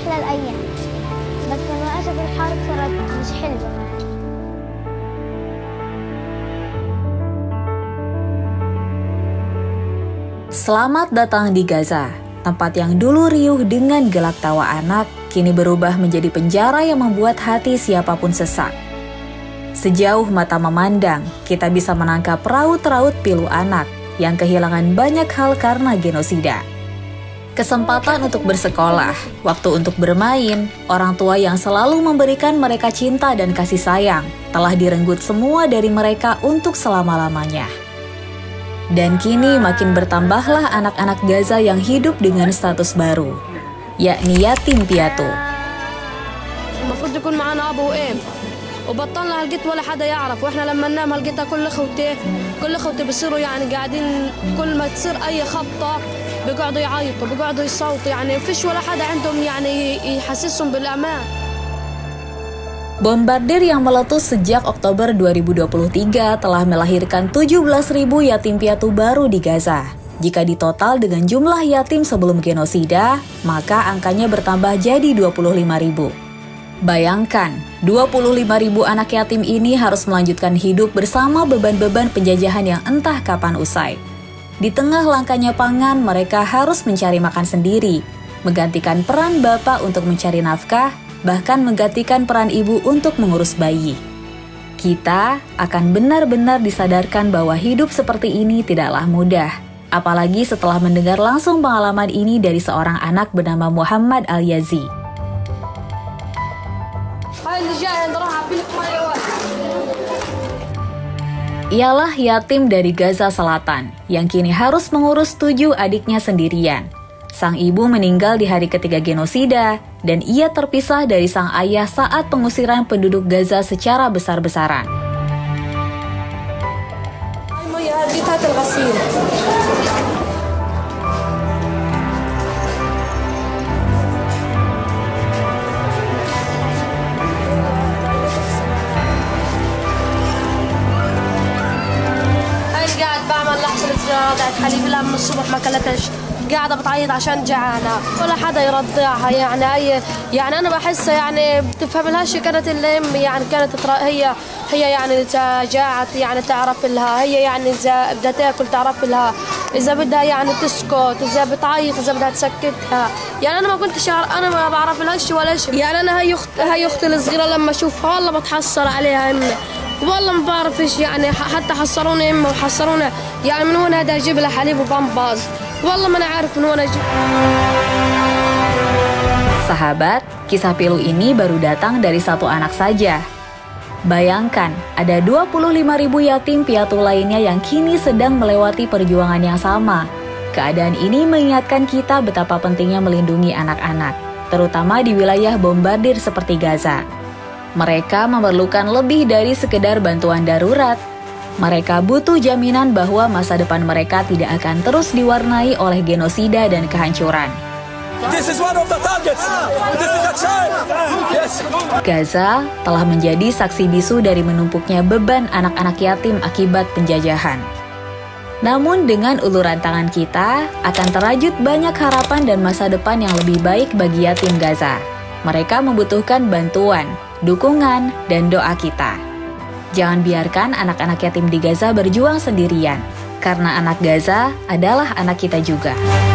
أحلى الأيام، بس لما أجى بالحرب صارت مش حلوة. Selamat datang di Gaza, tempat yang dulu riuh dengan gelak tawa anak, kini berubah menjadi penjara yang membuat hati siapapun sesak. Sejauh mata memandang, kita bisa menangkap raut-raut pilu anak yang kehilangan banyak hal karena genosida. Kesempatan untuk bersekolah, waktu untuk bermain, orang tua yang selalu memberikan mereka cinta dan kasih sayang, telah direnggut semua dari mereka untuk selama-lamanya. Dan kini makin bertambahlah anak-anak Gaza yang hidup dengan status baru, yakni yatim piatu. Bombardir yang meletus sejak Oktober 2023 telah melahirkan 17.000 yatim piatu baru di Gaza. Jika ditotal dengan jumlah yatim sebelum genosida, maka angkanya bertambah jadi 25.000. Bayangkan, 25.000 anak yatim ini harus melanjutkan hidup bersama beban-beban penjajahan yang entah kapan usai. Di tengah langkanya pangan, mereka harus mencari makan sendiri, menggantikan peran bapak untuk mencari nafkah, bahkan menggantikan peran ibu untuk mengurus bayi. Kita akan benar-benar disadarkan bahwa hidup seperti ini tidaklah mudah, apalagi setelah mendengar langsung pengalaman ini dari seorang anak bernama Muhammad Al-Yazi. Ialah yatim dari Gaza Selatan, yang kini harus mengurus 7 adiknya sendirian. Sang ibu meninggal di hari ketiga genosida, dan ia terpisah dari sang ayah saat pengusiran penduduk Gaza secara besar-besaran. قاعدة بتعيط عشان جعانة ولا حدا يرضعها يعني أنا بحسها يعني بتفهم لهاش كانت الأم يعني كانت هي يعني جاعت يعني تعرف لها هي يعني إذا بدها تاكل تعرف لها إذا بدها يعني تسكت إذا بتعيط إذا بدها تسكتها يعني أنا ما كنتش أنا ما بعرف لهاش ولا شيء يعني أنا هي أختي الصغيرة لما أشوفها والله بتحسر عليها أمي والله ما بعرف إيش يعني حتى حصروني أمي وحصرونا يعني من وين هذا أجيب لها حليب وبامباز. Sahabat, kisah pilu ini baru datang dari satu anak saja. Bayangkan, ada 25.000 yatim piatu lainnya yang kini sedang melewati perjuangan yang sama. Keadaan ini mengingatkan kita betapa pentingnya melindungi anak-anak, terutama di wilayah bombardir seperti Gaza. Mereka memerlukan lebih dari sekedar bantuan darurat. Mereka butuh jaminan bahwa masa depan mereka tidak akan terus diwarnai oleh genosida dan kehancuran. Gaza telah menjadi saksi bisu dari menumpuknya beban anak-anak yatim akibat penjajahan. Namun dengan uluran tangan kita, akan terwujud banyak harapan dan masa depan yang lebih baik bagi yatim Gaza. Mereka membutuhkan bantuan, dukungan, dan doa kita. Jangan biarkan anak-anak yatim di Gaza berjuang sendirian, karena anak Gaza adalah anak kita juga.